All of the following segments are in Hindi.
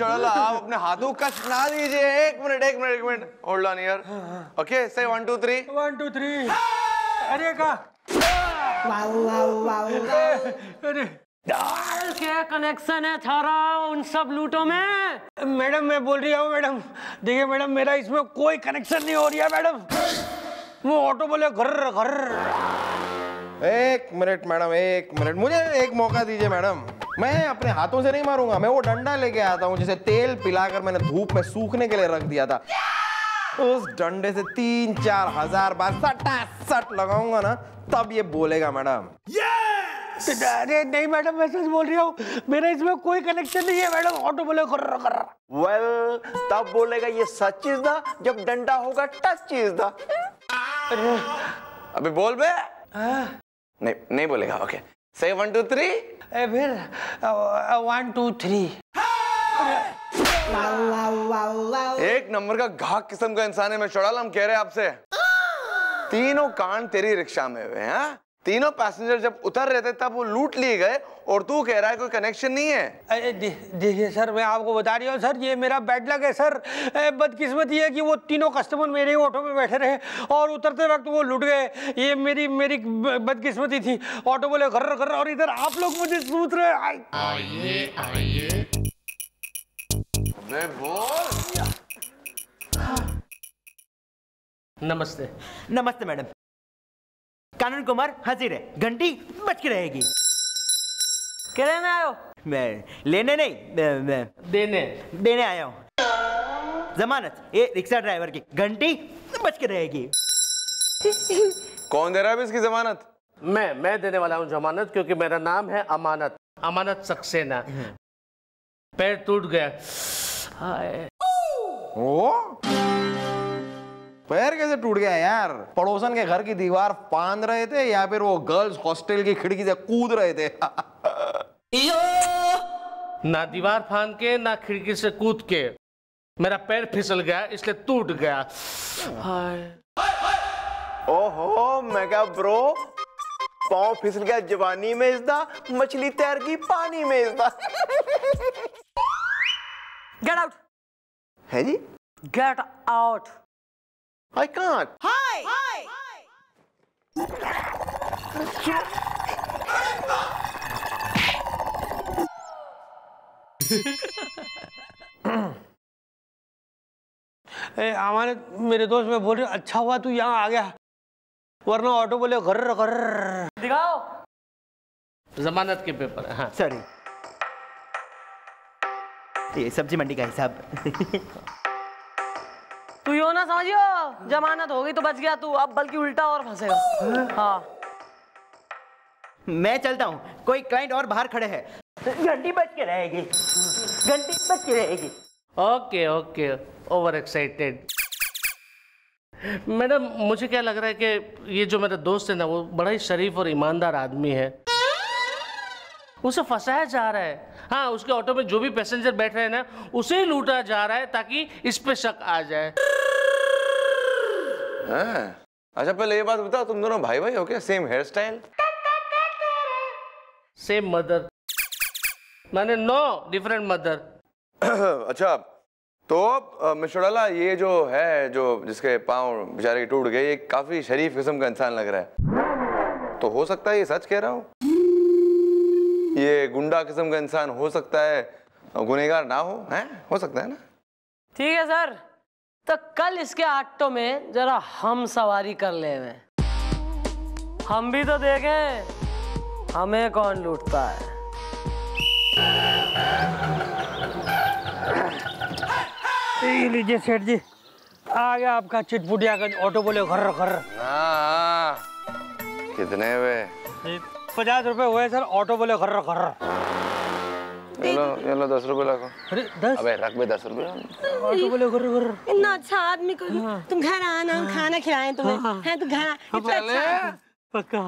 चौटाला आप अपने हाथों कष्ट ना दीजिए। एक minute hold on here. Okay से 1 2 3 1 2 3। अरे का अरे यार क्या कनेक्शन है थारा उन सब लूटों में। मैडम मैं बोल रही हूँ मैडम, देखिए मैडम मेरा इसमें कोई कनेक्शन नहीं हो रही है मैडम। वो ऑटो बोले घर घर। 1 मिनट मैडम, 1 मिनट मुझे एक मौका दीजिए मैडम। मैं अपने हाथों से नहीं मारूंगा, मैं वो डंडा लेके आता हूँ जिसे तेल पिलाकर मैंने धूप में सूखने के लिए रख दिया था। उस डंडे से 3-4 हजार बार सटासट लगाऊंगा ना, तब ये बोलेगा मैडम। अरे नहीं मैडम मैं सच बोल रही हूँ, मेरा इसमें कोई कनेक्शन नहीं है मैडम। ऑटो बोले वेल, तब बोलेगा ये सच चीज था जब डंडा होगा टच चीज था। अबे बोल बे। नहीं नहीं बोलेगा। ओके से 1 2 3। फिर 1 2 3। एक नंबर का घाक किस्म का इंसान है मैं चौटाला। हम कह रहे हैं आपसे तीनों कांड तेरी रिक्शा में हुए हैं। तीनों पैसेंजर जब उतर रहे थे तब वो लूट लिए गए और तू कह रहा है कोई कनेक्शन नहीं है। अरे देखिए सर मैं आपको बता रही हूँ सर, ये मेरा बैड लक है सर। बदकिस्मती है कि वो तीनों कस्टमर मेरे ही ऑटो में बैठे रहे और उतरते वक्त वो लूट गए। ये मेरी बदकिस्मती थी। ऑटो बोले घर घर और इधर आप लोग मुझे लूट रहे। आइए नमस्ते। नमस्ते मैडम, कानून कुमार हाजिर है। घंटी बच के रहेगी। क्या लेने आयो? मैं लेने नहीं, मैं देने आया हूँ जमानत ये रिक्शा ड्राइवर की। घंटी बच के रहेगी। कौन दे रहा है इसकी जमानत? मैं देने वाला हूँ जमानत, क्योंकि मेरा नाम है अमानत। अमानत सक्सेना। पैर टूट गया। हाय पैर कैसे टूट गया यार? पड़ोसन के घर की दीवार फांद रहे थे या फिर वो गर्ल्स हॉस्टल की खिड़की से कूद रहे थे? ना दीवार फांद के ना खिड़की से कूद के मेरा पैर फिसल गया, इसलिए टूट गया। ओहो मेगा ब्रो, पाँव फिसल गया जवानी में, इसदा मछली तैर की पानी में। इसदा गेट आउट है जी। Get out. I can't. Hi. हमारे मेरे दोस्त मैं बोल रही हूँ, अच्छा हुआ तू यहाँ आ गया वरना ऑटो बोले घर घर। दिखाओ जमानत के पेपर। हाँ सॉरी, ये सब्जी मंडी का हिसाब। तू यो ना समझियो, जमानत हो गई तो बच गया तू, अब बल्कि उल्टा और फंसेगा। हाँ मैं चलता हूँ, कोई क्लाइंट और बाहर खड़े हैं। घंटी बच के रहेगी, घंटी बच के रहेगी। Okay over excited. मैडम मुझे क्या लग रहा है कि ये जो मेरा दोस्त है ना, वो बड़ा ही शरीफ और ईमानदार आदमी है। उसे फंसाया जा रहा है। हाँ उसके ऑटो में जो भी पैसेंजर बैठ रहे हैं ना, उसे लूटा जा रहा है ताकि इस पे शक आ जाए। अच्छा पहले ये बात बताओ, तुम दोनों भाई भाई हो क्या? Same hair style, same mother. मैंने नो डिफरेंट मदर। अच्छा तो मिस्टर चौटाला, ये जो है जो जिसके पाँव बेचारे टूट गए, ये काफी शरीफ किस्म का इंसान लग रहा है। तो हो सकता है ये सच कह रहा हूँ, ये गुंडा किस्म का इंसान हो सकता है, गुनेगार ना हो। हैं हो सकता है ना। ठीक है सर, तो कल इसके ऑटो में जरा हम सवारी कर ले। हम भी तो देखें हमें कौन लूटता है। लीजिए सेठ जी, आ गया आपका चिटपुटिया का ऑटो बोले घर घर। कितने हुए? 50 रुपए हुए सर। ऑटो बोले घर घर। ये लो 10 रुपए रखो। अरे 10? अबे रख बे 10 रुपए। ऑटो बोले घर घर। इतना अच्छा आदमी को तुम घर आना, हम खाना खिलाएं तुम्हें। हैं तो घर चले पक्का।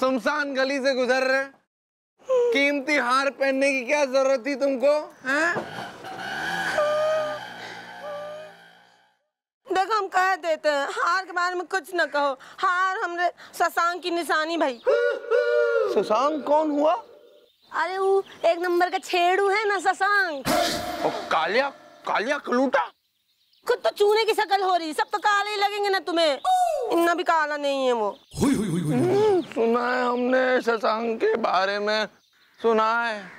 सुनसान गली से गुजर रहे, कीमती हार पहनने की क्या जरूरत थी तुमको? हैं देखो हम कह देते हैं, हार के बारे में कुछ न कहो। हार हमरे शशांक की निशानी भाई। शशांक कौन हुआ? अरे वो एक नंबर का छेड़ू है ना ससांग। और कालिया कालिया कलूटा खुद तो चूने की शकल हो रही, सब तो काले लगेंगे ना तुम्हें, इतना भी काला नहीं है वो। हुई हुई हुई हुई। सुना है हमने ससांग के बारे में, सुना है।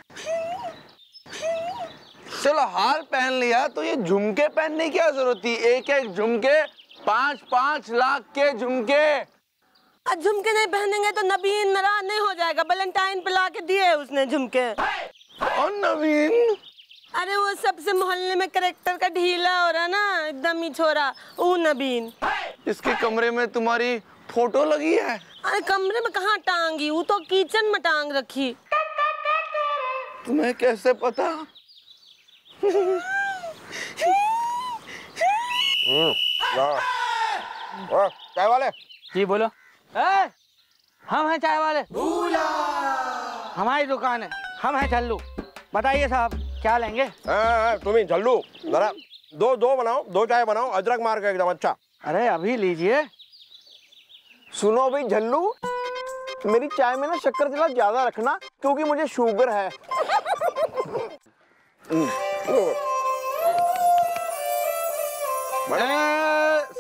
चलो हार पहन लिया तो ये झुमके पहनने की क्या जरूरत थी? एक एक झुमके 5-5 लाख के झुमके। झुमके नहीं पहनेंगे तो नवीन नाराज नहीं हो जाएगा? वैलेंटाइन पे ला के दिए उसने झुमके। और नवीन? अरे वो सबसे मोहल्ले में करेक्टर का ढीला हो रहा ना एकदम ही छोरा, वो नवीन। इसके कमरे में तुम्हारी फोटो लगी है? अरे कमरे में कहाँ टांगी, वो तो किचन में टांग रखी। तुम्हें कैसे पता? चाय वाले जी बोलो। ए, हम हैं चाय वाले, भूला हमारी दुकान है। हम हैं झल्लू, बताइए साहब क्या लेंगे? तुम ही झल्लू, जरा दो बनाओ, 2 चाय बनाओ, अदरक मार के एकदम अच्छा। अरे अभी लीजिए। सुनो भाई झल्लू, मेरी चाय में ना शक्कर जरा ज्यादा रखना क्योंकि मुझे शुगर है।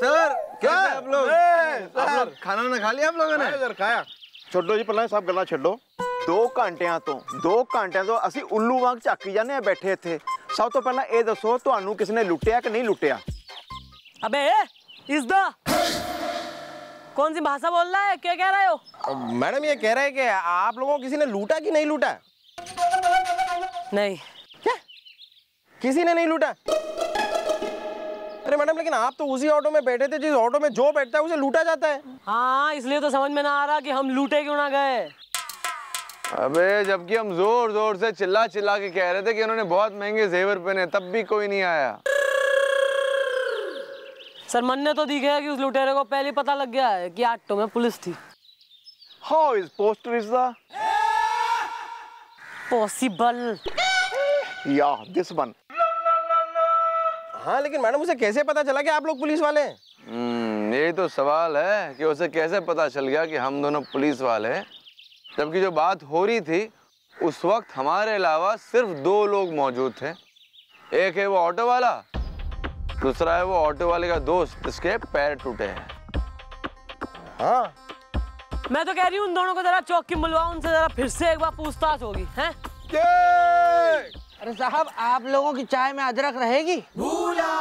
सर क्या आप लोग खाना ना खा लिया आप लोगों ने? सर खाया। छोड़ो जी पल्ला साहब गला छोड़ो। 2 घंटिया तो असि उल्लू वांग झाकी जाने बैठे इत्थे। सब तो पहला ये दसो तुहानू किसी ने लुटिया कि नहीं लुटिया? अबे इस दा कौन सी भाषा बोल रहा है, क्या कह रहे हो? मैडम ये कह रहे हैं कि आप लोगों किसी ने लूटा कि नहीं लूटा? नहीं। क्या किसी ने नहीं लूटा? अरे मैडम लेकिन आप तो उसी ऑटो में बैठे थे जिस ऑटो में जो बैठता है उसे लूटा जाता है। हाँ इसलिए तो समझ में ना आ रहा कि हम लूटे क्यों ना गए। अबे जबकि हम जोर जोर से चिल्ला चिल्ला के कह रहे थे कि उन्होंने बहुत महंगे जेवर पहने, तब भी कोई नहीं आया। सर मन ने तो दिखाया कि उस लुटेरे को पहले पता लग गया है कि ऑटो में पुलिस थी। How is poster is the possible या दिस वन। हाँ लेकिन मैडम उसे कैसे पता चला कि आप लोग पुलिस वाले हैं? यही तो सवाल है कि उसे कैसे पता चल गया कि हम दोनों पुलिस वाले हैं, जबकि जो बात हो रही थी उस वक्त हमारे अलावा सिर्फ 2 लोग मौजूद थे। एक है वो ऑटो वाला, दूसरा है वो ऑटो वाले का दोस्त जिसके पैर टूटे हैं। हाँ मैं तो कह रही हूँ उन दोनों को जरा चौकी बुलवाओ, उनसे जरा फिर से एक बार पूछताछ होगी। है अरे साहब आप लोगों की चाय में अदरक रहेगी? भूला।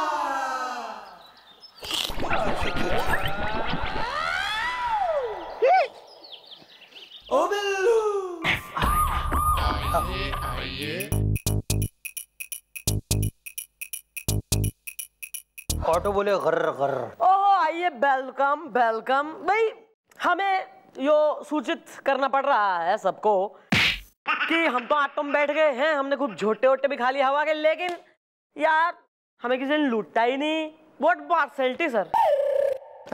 ओ बिल्लू आइए आइए। ऑटो बोले गर्र गर्र। ओहो आइए, वेलकम वेलकम। भाई हमें यो सूचित करना पड़ रहा है सबको कि हम तो ऑटो में बैठ गए हैं, हमने खूब झोटे-वोटे भी खा लिए हवा के, लेकिन यार हमें किसी ने लूटा ही नहीं। What partiality sir?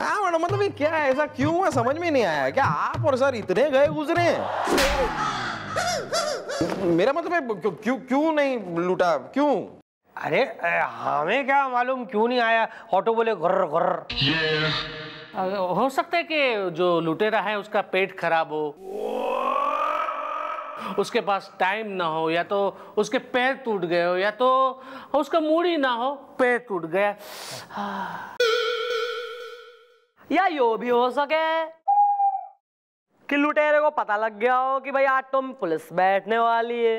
हाँ मैडम मतलब ये क्या है, ऐसा क्यों है समझ में नहीं आया। क्या आप और सर इतने गए गुजरे हैं? मेरा मतलब है क्यों नहीं लूटा, क्यों? अरे हमें क्या मालूम क्यों नहीं आया। ऑटो बोले घुर्र घुर्र। हो सकता है कि जो लुटेरा है उसका पेट खराब हो, उसके पास टाइम ना हो, या तो उसके पैर टूट गए हो, या तो उसका मूड ही ना हो, पैर टूट गया। या यो भी हो सके कि लुटेरे को पता लग गया हो कि भाई ऑटो में पुलिस बैठने वाली है।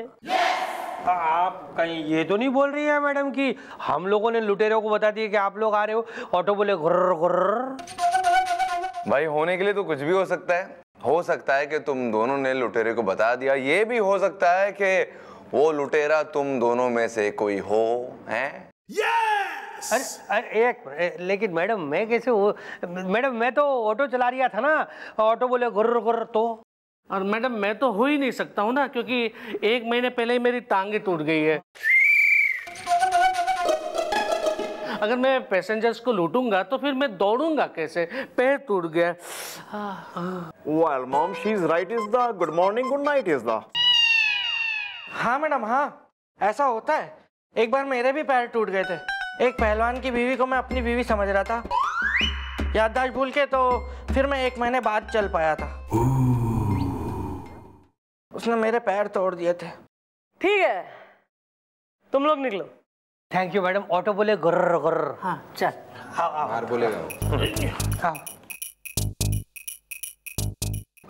आप कहीं ये तो नहीं बोल रही है मैडम कि हम लोगों ने लुटेरों को बता दिया कि आप लोग आ रहे हो? ऑटो बोले घुर्र घुर्र। भाई होने के लिए तो कुछ भी हो सकता है। हो सकता है कि तुम दोनों ने लुटेरे को बता दिया, ये भी हो सकता है कि वो लुटेरा तुम दोनों में से कोई हो। हैं? यस! अरे एक लेकिन मैडम मैं कैसे हो? मैडम मैं तो ऑटो चला रहा था ना, ऑटो बोले घुर्र घुर्र। तो और मैडम मैं तो हो ही नहीं सकता हूँ ना, क्योंकि 1 महीने पहले ही मेरी टांगे टूट गई है। अगर मैं पैसेंजर्स को लूटूंगा तो फिर मैं दौड़ूंगा कैसे, पैर टूट गया। Well, mom, she's right is the good morning, good night is the। हाँ मैडम हाँ ऐसा होता है। एक बार मेरे भी पैर टूट गए थे। एक पहलवान की बीवी को मैं अपनी बीवी समझ रहा था, याददाश्त भूल के, तो फिर मैं 1 महीने बाद चल पाया था। उसने मेरे पैर तोड़ दिए थे। ठीक है, तुम लोग निकलो। Thank you madam. ऑटो बोले गुर्र गुर्र। हाँ चल। हाँ बोलेगा।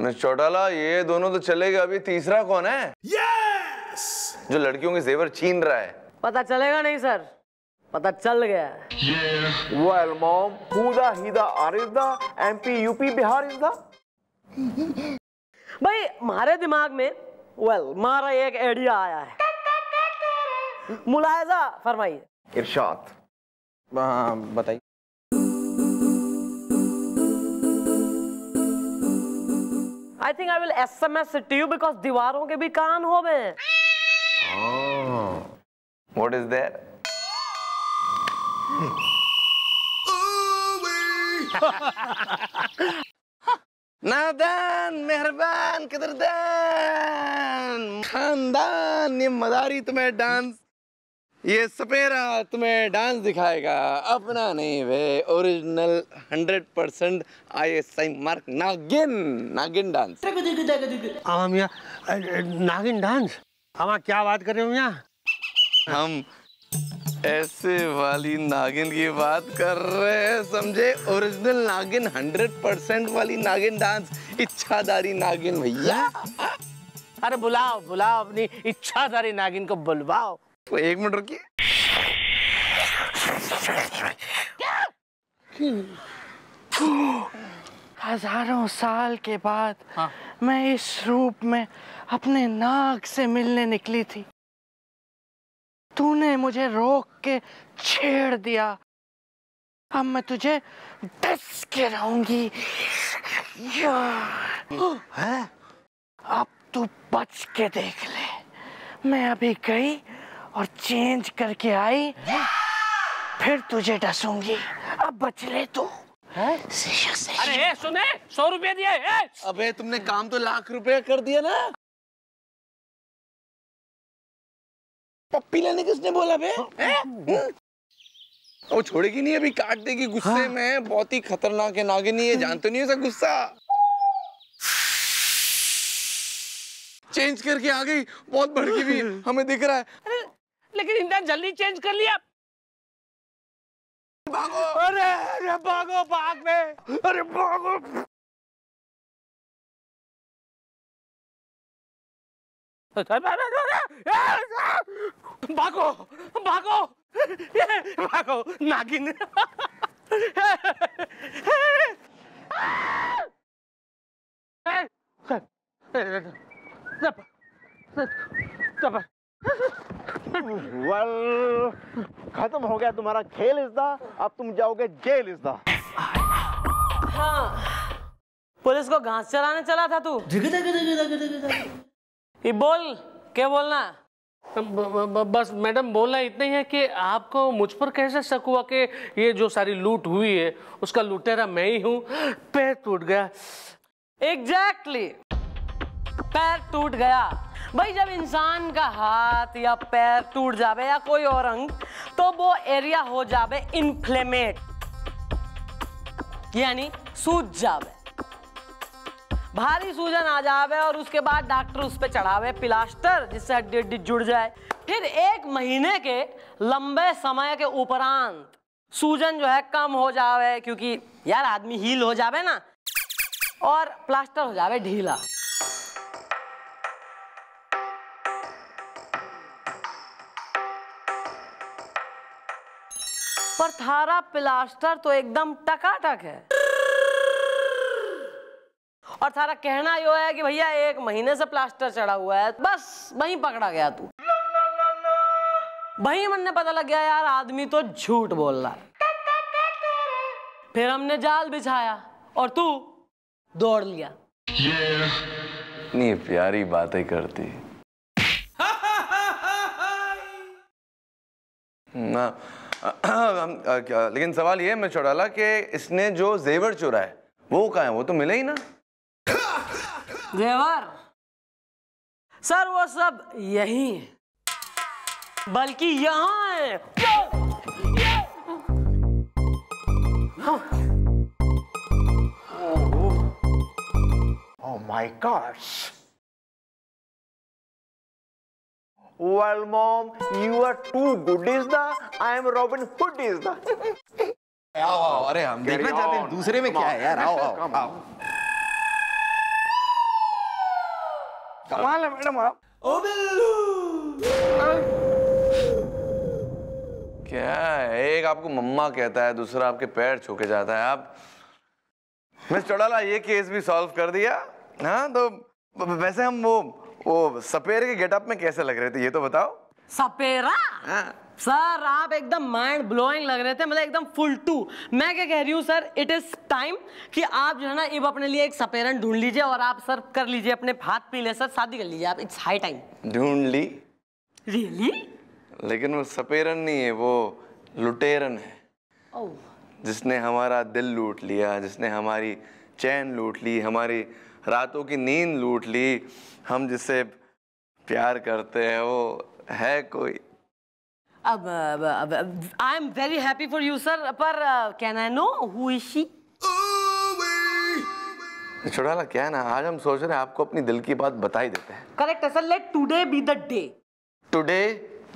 मिस्टर चौटाला, ये दोनों तो चले गए, अभी तीसरा कौन है? यस! जो लड़कियों के जेवर छीन रहा है। पता चलेगा नहीं सर, पता चल गया। वेल मॉम, पूरा हिदा आरिदा, एमपी यूपी बिहार हिदा। भाई हमारे दिमाग में वेल हमारा एक आइडिया आया है, मुलायजा फरमाइए। इरशाद। हाँ बताइए। I think I will SMS it to you because दीवारों के भी कान हो गए। What is there? नादान मेहरबान किदरदान खानदान ये मदारी तुम्हें डांस, ये सपेरा तुम्हें डांस दिखाएगा, अपना नहीं वे ओरिजिनल 100% ISI मार्क नागिन नागिन डांस। हम यहाँ नागिन डांस हम क्या बात कर रहे हो? यहाँ हम ऐसे वाली नागिन की बात कर रहे हैं, समझे? ओरिजिनल नागिन 100% वाली नागिन डांस, इच्छाधारी नागिन। भैया अरे बुलाओ बुलाओ, अपनी इच्छाधारी नागिन को बुलवाओ। तो एक मिनट रुकिए। हजारों साल के बाद हाँ। मैं इस रूप में अपने नाग से मिलने निकली थी, तूने मुझे रोक के छेड़ दिया। अब मैं तुझे डस के रहूंगी। है? अब तू बच के देख ले। मैं अभी गई और चेंज करके आई, फिर तुझे डसूंगी। अब बच ले तू। अरे सुने, 100 रुपये दिए। अबे तुमने काम तो लाख रुपये कर दिया ना। पप्पी लाने किसने बोला बे? वो छोड़ेगी नहीं, अभी काट देगी गुस्से हाँ। में। बहुत ही खतरनाक है नागिन, ये जानते नहीं है सब गुस्सा। चेंज करके आ गई, बहुत भड़की भी हमें दिख रहा है। लेकिन इंसान जल्दी चेंज कर लिया। भागो! अरे अरे भागो, भाग में! अरे भागो! भागो भागो भागो नागिन! well, खत्म हो गया तुम्हारा खेल इसदा, अब तुम जाओगे जेल इसदा। हाँ, पुलिस को घास चराने चला था तू? ये बोल, क्या बोलना? बस मैडम बोलना इतना ही है कि आपको मुझ पर कैसे शक हुआ कि ये जो सारी लूट हुई है उसका लुटेरा मैं ही हूँ। पैर टूट गया। एग्जैक्टली, पैर टूट गया। भाई जब इंसान का हाथ या पैर टूट जावे या कोई और अंग, तो वो एरिया हो जावे इन्फ्लेमेट, यानी सूज जावे, भारी सूजन आ जावे। और उसके बाद डॉक्टर उस पे चढ़ावे प्लास्टर जिससे हड्डी हड्डी जुड़ जाए। फिर 1 महीने के लंबे समय के उपरांत सूजन जो है कम हो जावे, क्योंकि यार आदमी हील हो जावे ना, और प्लास्टर हो जावे ढीला। पर थारा प्लास्टर तो एकदम टकाटक है। और थारा कहना यो है कि भैया 1 महीने से प्लास्टर चढ़ा हुआ है। बस वहीं पकड़ा गया तू। वहीं मन ने पता लग गया यार आदमी तो झूठ बोल रहा है। फिर हमने जाल बिछाया और तू दौड़ लिया। इतनी प्यारी बातें करती ना। लेकिन सवाल ये मैं चौटाला के इसने जो जेवर चुरा है वो कहाँ है? वो तो मिले ही ना जेवर। सर वो सब यही है, बल्कि यहाँ है। Oh my God, Well, Mom, you are too good is the, I am Robin Hood is the. आओ आओ, अरे हम देखना चाहते हैं दूसरे में क्या है यार, आओ आओ आओ। कमाल है मैडम आप। ओ बिल्लू। क्या है, एक आपको मम्मा कहता है, दूसरा आपके पैर छू के जाता है। आप मिस चौटाला ये केस भी सॉल्व कर दिया ना, तो वैसे हम वो सपेरे के गेटअप में कैसे लग रहे थे ये तो बताओ। सपेरा सर आप एकदम माइंड ब्लोइंग लग रहे थे, मतलब एकदम फुल टू। मैं क्या कह रही हूँ सर, इट इज टाइम कि आप जो है ना इब अपने लिए एक सपेरन ढूंढ लीजिए और आप सर कर लीजिए अपने हाथ पीले सर, शादी कर लीजिए आप, इट्स हाई टाइम। ढूंढ ली? रियली? लेकिन वो सपेरन नहीं है, वो लुटेरन है। oh. जिसने हमारा दिल लूट लिया, जिसने हमारी चैन लूट ली, हमारी रातों की नींद लूट ली, हम जिससे प्यार करते हैं वो है कोई। अब I am very happy for you sir, पर can I know who is she? Chautala क्या है ना, आज हम सोच रहे हैं आपको अपनी दिल की बात बता ही देते हैं। करेक्ट है sir, let today be the day. Today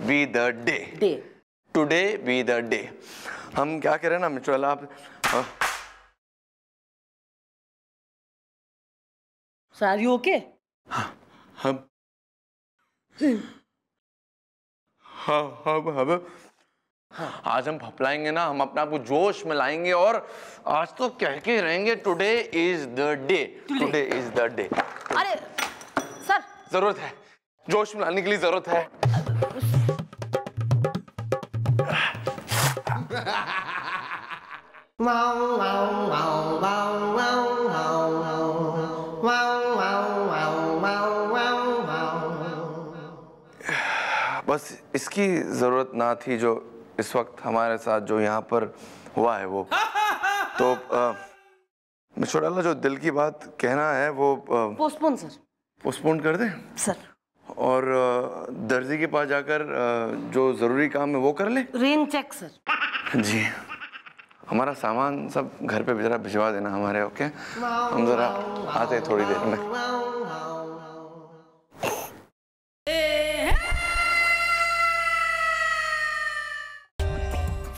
be the day. Today be the day. हम क्या कह रहे हैं ना चौटाला, आप सर यू ओके? हाँ। आज हम फपलाएंगे ना, हम अपने आप को जोश में लाएंगे और आज तो कह के रहेंगे today is the day. Today is the day. अरे सर जरूरत है जोश में लाने के लिए, जरूरत है। बस इसकी जरूरत ना थी, जो इस वक्त हमारे साथ जो यहाँ पर हुआ है वो। तो चौटाला जो दिल की बात कहना है वो पोस्टपोन सर, पोस्टपोन कर दे सर, और दर्जी के पास जाकर जो जरूरी काम है वो कर ले। Rain check sir. जी हमारा सामान सब घर पे जरा भिजवा देना हमारे। ओके हम जरा आते हैं थोड़ी देर में।